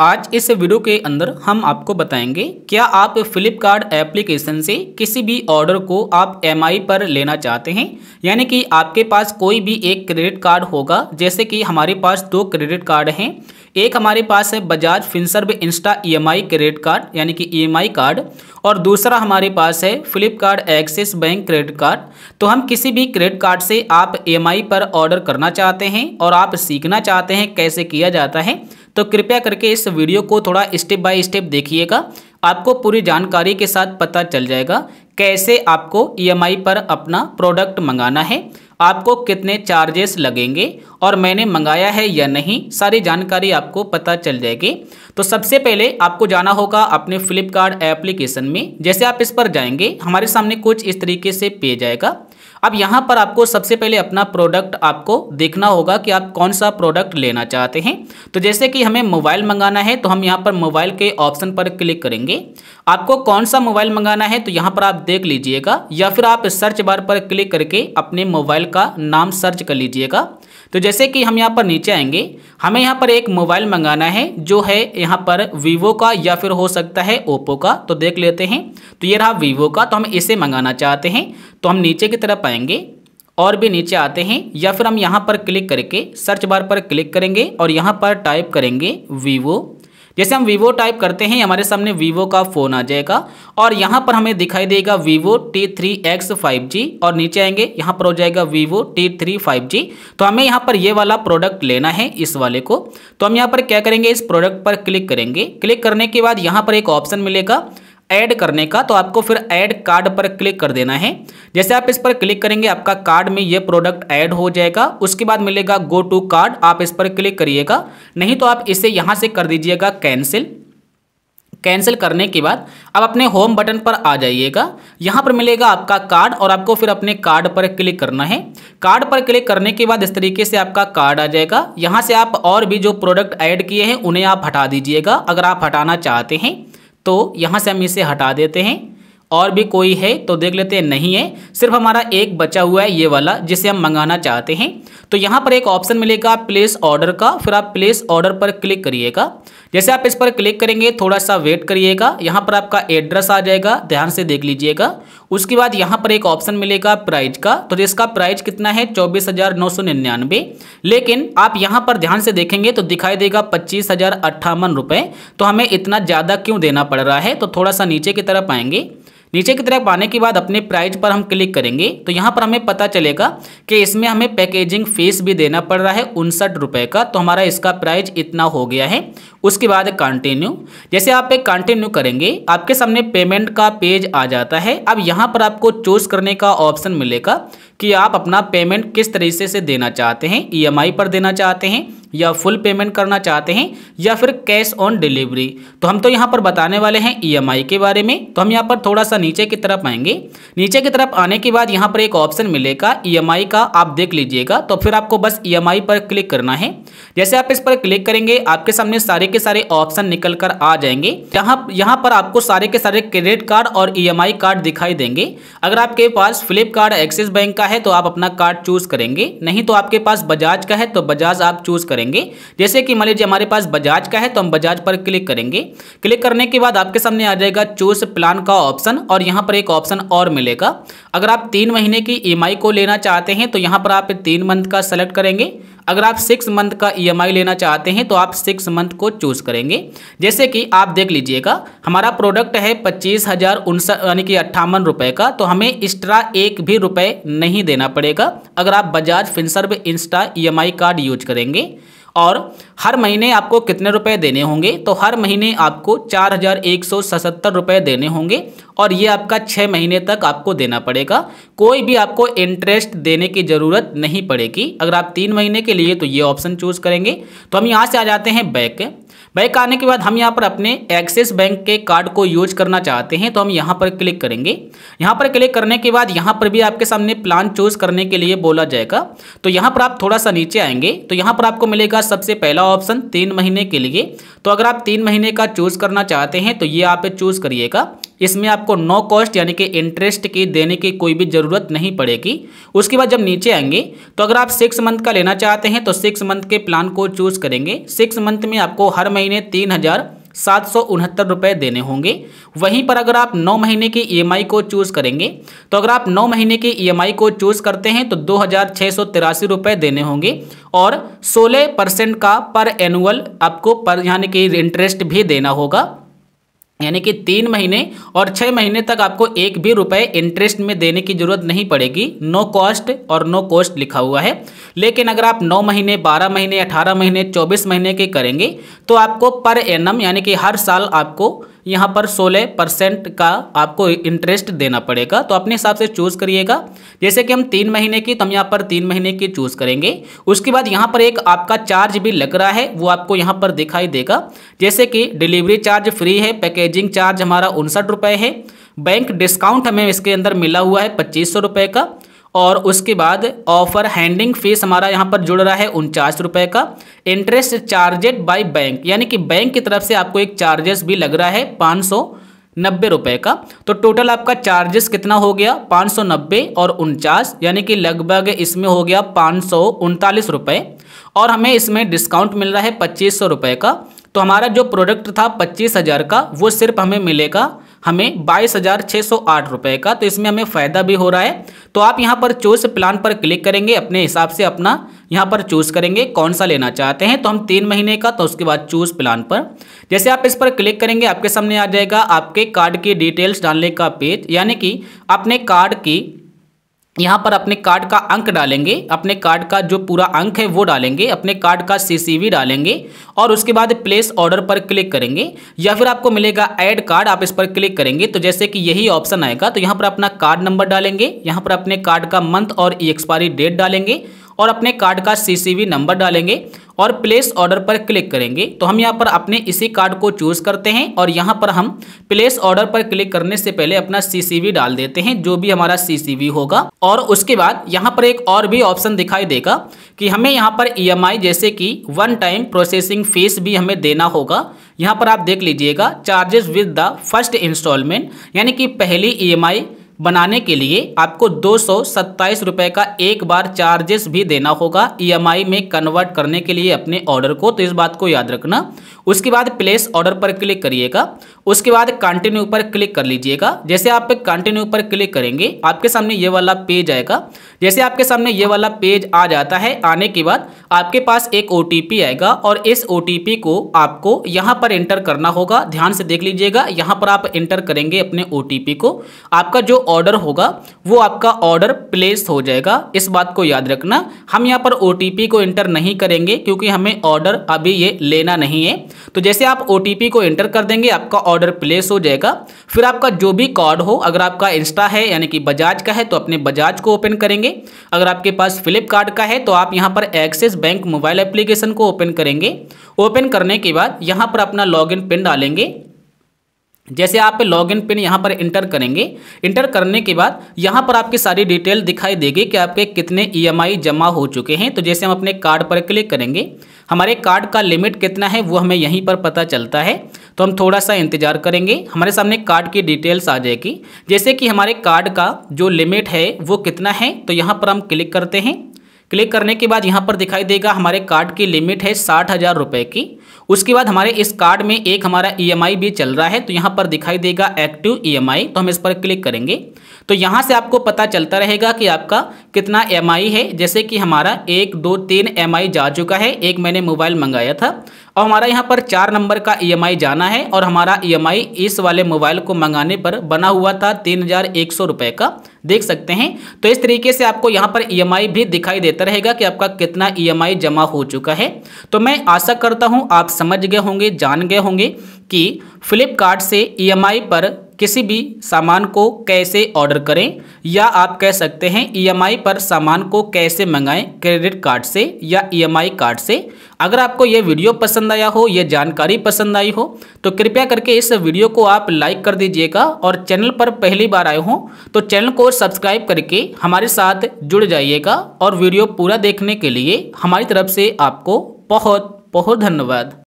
आज इस वीडियो के अंदर हम आपको बताएंगे क्या आप फ्लिपकार्ट एप्लीकेशन से किसी भी ऑर्डर को आप EMI पर लेना चाहते हैं, यानी कि आपके पास कोई भी एक क्रेडिट कार्ड होगा। जैसे कि हमारे पास 2 क्रेडिट कार्ड हैं, एक हमारे पास है Bajaj Finserv insta EMI credit card यानी कि EMI कार्ड, और दूसरा हमारे पास है Flipkart axis bank credit card. तो हम किसी भी क्रेडिट कार्ड से आप EMI पर ऑर्डर करना चाहते हैं और आप सीखना चाहते हैं कैसे किया जाता है, तो कृपया करके इस वीडियो को थोड़ा स्टेप बाय स्टेप देखिएगा। आपको पूरी जानकारी के साथ पता चल जाएगा कैसे आपको EMI पर अपना प्रोडक्ट मंगाना है, आपको कितने चार्जेस लगेंगे और मैंने मंगाया है या नहीं, सारी जानकारी आपको पता चल जाएगी। तो सबसे पहले आपको जाना होगा अपने फ्लिपकार्ट एप्लीकेशन में। जैसे आप इस पर जाएंगे, हमारे सामने कुछ इस तरीके से पेज आएगा। अब यहाँ पर आपको सबसे पहले अपना प्रोडक्ट आपको देखना होगा कि आप कौन सा प्रोडक्ट लेना चाहते हैं। तो जैसे कि हमें मोबाइल मंगाना है, तो हम यहाँ पर मोबाइल के ऑप्शन पर क्लिक करेंगे। आपको कौन सा मोबाइल मंगाना है तो यहाँ पर आप देख लीजिएगा, या फिर आप सर्च बार पर क्लिक करके अपने मोबाइल का नाम सर्च कर लीजिएगा। तो जैसे कि हम यहाँ पर नीचे आएंगे, हमें यहाँ पर एक मोबाइल मंगाना है जो है यहाँ पर Vivo का, या फिर हो सकता है Oppo का। तो देख लेते हैं, तो ये रहा Vivo का, तो हम इसे मंगाना चाहते हैं। तो हम नीचे की तरफ आएंगे और भी नीचे आते हैं, या फिर हम यहाँ पर क्लिक करके सर्च बार पर क्लिक करेंगे और यहाँ पर टाइप करेंगे Vivo। जैसे हम Vivo टाइप करते हैं, हमारे सामने Vivo का फ़ोन आ जाएगा और यहाँ पर हमें दिखाई देगा Vivo T3X 5G, और नीचे आएंगे यहाँ पर हो जाएगा Vivo T3 5G। तो हमें यहाँ पर ये वाला प्रोडक्ट लेना है, इस वाले को। तो हम यहाँ पर क्या करेंगे, इस प्रोडक्ट पर क्लिक करेंगे। क्लिक करने के बाद यहाँ पर एक ऑप्शन मिलेगा ऐड करने का, तो आपको फिर ऐड कार्ड पर क्लिक कर देना है। जैसे आप इस पर क्लिक करेंगे, आपका कार्ड में ये प्रोडक्ट ऐड हो जाएगा। उसके बाद मिलेगा गो टू कार्ड, आप इस पर क्लिक करिएगा, नहीं तो आप इसे यहाँ से कर दीजिएगा कैंसिल। कैंसिल करने के बाद अब अपने होम बटन पर आ जाइएगा, यहाँ पर मिलेगा आपका कार्ड और आपको फिर अपने कार्ड पर क्लिक करना है। कार्ड पर क्लिक करने के बाद इस तरीके से आपका कार्ड आ जाएगा। यहाँ से आप और भी जो प्रोडक्ट ऐड किए हैं उन्हें आप हटा दीजिएगा, अगर आप हटाना चाहते हैं। तो यहाँ से हम इसे हटा देते हैं, और भी कोई है तो देख लेते हैं, नहीं है, सिर्फ हमारा एक बचा हुआ है ये वाला जिसे हम मंगाना चाहते हैं। तो यहाँ पर एक ऑप्शन मिलेगा प्लेस ऑर्डर का, फिर आप प्लेस ऑर्डर पर क्लिक करिएगा। जैसे आप इस पर क्लिक करेंगे, थोड़ा सा वेट करिएगा, यहाँ पर आपका एड्रेस आ जाएगा, ध्यान से देख लीजिएगा। उसके बाद यहाँ पर एक ऑप्शन मिलेगा प्राइज का, तो जिसका प्राइज कितना है 24,999, लेकिन आप यहाँ पर ध्यान से देखेंगे तो दिखाई देगा 25,058 रुपये। तो हमें इतना ज़्यादा क्यों देना पड़ रहा है, तो थोड़ा सा नीचे की तरफ आएंगे। नीचे की तरफ आने के बाद अपने प्राइस पर हम क्लिक करेंगे, तो यहाँ पर हमें पता चलेगा कि इसमें हमें पैकेजिंग फीस भी देना पड़ रहा है 59 रुपये का। तो हमारा इसका प्राइस इतना हो गया है। उसके बाद कंटिन्यू, जैसे आप पे कंटिन्यू करेंगे, आपके सामने पेमेंट का पेज आ जाता है। अब यहाँ पर आपको चूज़ करने का ऑप्शन मिलेगा कि आप अपना पेमेंट किस तरीके से देना चाहते हैं, EMI पर देना चाहते हैं या फुल पेमेंट करना चाहते हैं या फिर कैश ऑन डिलीवरी। तो हम तो यहाँ पर बताने वाले हैं EMI के बारे में। तो हम यहाँ पर थोड़ा सा नीचे की तरफ आएंगे। नीचे की तरफ आने के बाद यहाँ पर एक ऑप्शन मिलेगा EMI का, आप देख लीजिएगा। तो फिर आपको बस EMI पर क्लिक करना है। जैसे आप इस पर क्लिक करेंगे, आपके सामने सारे के सारे ऑप्शन निकल कर आ जाएंगे। यहाँ पर आपको सारे के सारे क्रेडिट कार्ड और EMI कार्ड दिखाई देंगे। अगर आपके पास फ्लिपकार्ट एक्सिस बैंक का है तो आप अपना कार्ड चूज करेंगे, नहीं तो आपके पास बजाज का है तो बजाज आप चूज करेंगे। जैसे कि मान लीजिए हमारे पास बजाज का है, तो हम बजाज पर क्लिक करेंगे। क्लिक करने के बाद आपके सामने आ जाएगा चूज प्लान का ऑप्शन, और यहां पर एक ऑप्शन और मिलेगा। अगर आप 3 महीने की EMI को लेना चाहते हैं तो यहां पर आप 3 मंथ का सेलेक्ट करेंगे। अगर आप 6 मंथ का EMI लेना चाहते हैं तो आप 6 मंथ को चूज करेंगे। जैसे कि आप देख लीजिएगा, हमारा प्रोडक्ट है 25,059 यानी कि 58 रुपये का। तो हमें एक्स्ट्रा एक भी रुपए नहीं देना पड़ेगा अगर आप Bajaj Finserv insta EMI card use करेंगे। और हर महीने आपको कितने रुपए देने होंगे, तो हर महीने आपको 4,177 रुपये देने होंगे, और ये आपका 6 महीने तक आपको देना पड़ेगा। कोई भी आपको इंटरेस्ट देने की ज़रूरत नहीं पड़ेगी। अगर आप 3 महीने के लिए तो ये ऑप्शन चूज़ करेंगे। तो हम यहाँ से आ जाते हैं बैक। बैक आने के बाद हम यहाँ पर अपने एक्सिस बैंक के कार्ड को यूज करना चाहते हैं, तो हम यहाँ पर क्लिक करेंगे। यहाँ पर क्लिक करने के बाद यहाँ पर भी आपके सामने प्लान चूज करने के लिए बोला जाएगा। तो यहाँ पर आप थोड़ा सा नीचे आएंगे, तो यहाँ पर आपको मिलेगा सबसे पहला ऑप्शन 3 महीने के लिए। तो अगर आप 3 महीने का चूज करना चाहते हैं तो ये आप चूज करिएगा। इसमें आपको नो कॉस्ट यानी कि इंटरेस्ट की देने की कोई भी ज़रूरत नहीं पड़ेगी। उसके बाद जब नीचे आएंगे तो अगर आप 6 मंथ का लेना चाहते हैं तो 6 मंथ के प्लान को चूज़ करेंगे। 6 मंथ में आपको हर महीने 3,769 रुपये देने होंगे। वहीं पर अगर आप 9 महीने की EMI को चूज़ करेंगे तो अगर आप 9 महीने की EMI को चूज़ करते हैं तो 2,683 रुपये देने होंगे और 16% का पर एनुअल आपको पर यानी कि इंटरेस्ट भी देना होगा। यानी कि 3 महीने और 6 महीने तक आपको एक भी रुपए इंटरेस्ट में देने की ज़रूरत नहीं पड़ेगी। नो कॉस्ट और नो कॉस्ट लिखा हुआ है। लेकिन अगर आप 9 महीने, 12 महीने, 18 महीने, 24 महीने के करेंगे तो आपको पर एनम यानी कि हर साल आपको यहाँ पर 16% का आपको इंटरेस्ट देना पड़ेगा। तो अपने हिसाब से चूज़ करिएगा। जैसे कि हम 3 महीने की, तो हम यहाँ पर 3 महीने की चूज़ करेंगे। उसके बाद यहाँ पर एक आपका चार्ज भी लग रहा है, वो आपको यहाँ पर दिखाई देगा। जैसे कि डिलीवरी चार्ज फ्री है, पैकेजिंग चार्ज हमारा 59 रुपये है, बैंक डिस्काउंट हमें इसके अंदर मिला हुआ है 2500 रुपये का, और उसके बाद ऑफर हैंडिंग फीस हमारा यहाँ पर जुड़ रहा है 49 रुपये का, इंटरेस्ट चार्जेड बाय बैंक यानी कि बैंक की तरफ से आपको एक चार्जेस भी लग रहा है 590 रुपये का। तो टोटल आपका चार्जेस कितना हो गया, 590 और 49 यानी कि लगभग इसमें हो गया 539 रुपये। और हमें इसमें डिस्काउंट मिल रहा है 2500 रुपये का। तो हमारा जो प्रोडक्ट था 25,000 का, वो सिर्फ हमें मिलेगा हमें 22,608 रुपये का। तो इसमें हमें फ़ायदा भी हो रहा है। तो आप यहाँ पर चूज़ प्लान पर क्लिक करेंगे, अपने हिसाब से अपना यहाँ पर चूज़ करेंगे कौन सा लेना चाहते हैं। तो हम 3 महीने का, तो उसके बाद चूज़ प्लान पर जैसे आप इस पर क्लिक करेंगे आपके सामने आ जाएगा आपके कार्ड की डिटेल्स डालने का पेज। यानी कि अपने कार्ड की यहाँ पर अपने कार्ड का अंक डालेंगे, अपने कार्ड का जो पूरा अंक है वो डालेंगे, अपने कार्ड का CCV डालेंगे और उसके बाद प्लेस ऑर्डर पर क्लिक करेंगे। या फिर आपको मिलेगा ऐड कार्ड, आप इस पर क्लिक करेंगे तो जैसे कि यही ऑप्शन आएगा। तो यहाँ पर अपना कार्ड नंबर डालेंगे, यहाँ पर अपने कार्ड का मंथ और एक्सपायरी डेट डालेंगे और अपने कार्ड का CCV नंबर डालेंगे और प्लेस ऑर्डर पर क्लिक करेंगे। तो हम यहाँ पर अपने इसी कार्ड को चूज़ करते हैं और यहाँ पर हम प्लेस ऑर्डर पर क्लिक करने से पहले अपना CCV डाल देते हैं, जो भी हमारा CCV होगा। और उसके बाद यहाँ पर एक और भी ऑप्शन दिखाई देगा कि हमें यहाँ पर EMI जैसे कि वन टाइम प्रोसेसिंग फीस भी हमें देना होगा। यहाँ पर आप देख लीजिएगा charges with the first instalment, यानी कि पहली EMI बनाने के लिए आपको 227 रुपये का एक बार चार्जेस भी देना होगा EMI में कन्वर्ट करने के लिए अपने ऑर्डर को। तो इस बात को याद रखना। उसके बाद प्लेस ऑर्डर पर क्लिक करिएगा, उसके बाद कंटिन्यू पर क्लिक कर लीजिएगा। जैसे आप कंटिन्यू पर क्लिक करेंगे आपके सामने ये वाला पेज आएगा। जैसे आपके सामने ये वाला पेज आ जाता है, आने के बाद आपके पास एक OTP आएगा और इस OTP को आपको यहाँ पर एंटर करना होगा। ध्यान से देख लीजिएगा, यहाँ पर आप एंटर करेंगे अपने OTP को, आपका जो ऑर्डर होगा वो आपका ऑर्डर प्लेस हो जाएगा। इस बात को याद रखना। हम यहाँ पर OTP को एंटर नहीं करेंगे क्योंकि हमें ऑर्डर अभी ये लेना नहीं है। तो जैसे आप OTP को एंटर कर देंगे आपका ऑर्डर प्लेस हो जाएगा। फिर आपका जो भी कार्ड हो, अगर आपका इंस्टा है यानी कि बजाज का है तो अपने बजाज को ओपन करेंगे, अगर आपके पास फ्लिपकार्ट का है तो आप यहाँ पर एक्सिस बैंक मोबाइल एप्लीकेशन को ओपन करेंगे। ओपन करने के बाद यहाँ पर अपना लॉगिन पिन डालेंगे। जैसे आप लॉगिन पिन यहाँ पर इंटर करेंगे, इंटर करने के बाद यहाँ पर आपकी सारी डिटेल दिखाई देगी कि आपके कितने EMI जमा हो चुके हैं। तो जैसे हम अपने कार्ड पर क्लिक करेंगे, हमारे कार्ड का लिमिट कितना है वो हमें यहीं पर पता चलता है। तो हम थोड़ा सा इंतज़ार करेंगे, हमारे सामने कार्ड की डिटेल्स आ जाएगी। जैसे कि हमारे कार्ड का जो लिमिट है वो कितना है, तो यहाँ पर हम क्लिक करते हैं। क्लिक करने के बाद यहाँ पर दिखाई देगा हमारे कार्ड की लिमिट है 60,000 रुपये की। उसके बाद हमारे इस कार्ड में एक हमारा EMI भी चल रहा है, तो यहाँ पर दिखाई देगा एक्टिव EMI, तो हम इस पर क्लिक करेंगे। तो यहाँ से आपको पता चलता रहेगा कि आपका कितना EMI है। जैसे कि हमारा 1, 2, 3 EMI जा चुका है। एक मैंने मोबाइल मंगाया था और हमारा यहाँ पर 4 नंबर का EMI जाना है और हमारा EMI इस वाले मोबाइल को मंगाने पर बना हुआ था 3,100 रुपये का, देख सकते हैं। तो इस तरीके से आपको यहाँ पर EMI भी दिखाई देता रहेगा कि आपका कितना EMI जमा हो चुका है। तो मैं आशा करता हूँ आप समझ गए होंगे, जान गए होंगे कि फ्लिपकार्ट से EMI पर किसी भी सामान को कैसे ऑर्डर करें, या आप कह सकते हैं EMI पर सामान को कैसे मंगाएं, क्रेडिट कार्ड से या EMI कार्ड से। अगर आपको ये वीडियो पसंद आया हो, ये जानकारी पसंद आई हो, तो कृपया करके इस वीडियो को आप लाइक कर दीजिएगा और चैनल पर पहली बार आए हों तो चैनल को सब्सक्राइब करके हमारे साथ जुड़ जाइएगा। और वीडियो पूरा देखने के लिए हमारी तरफ से आपको बहुत बहुत धन्यवाद।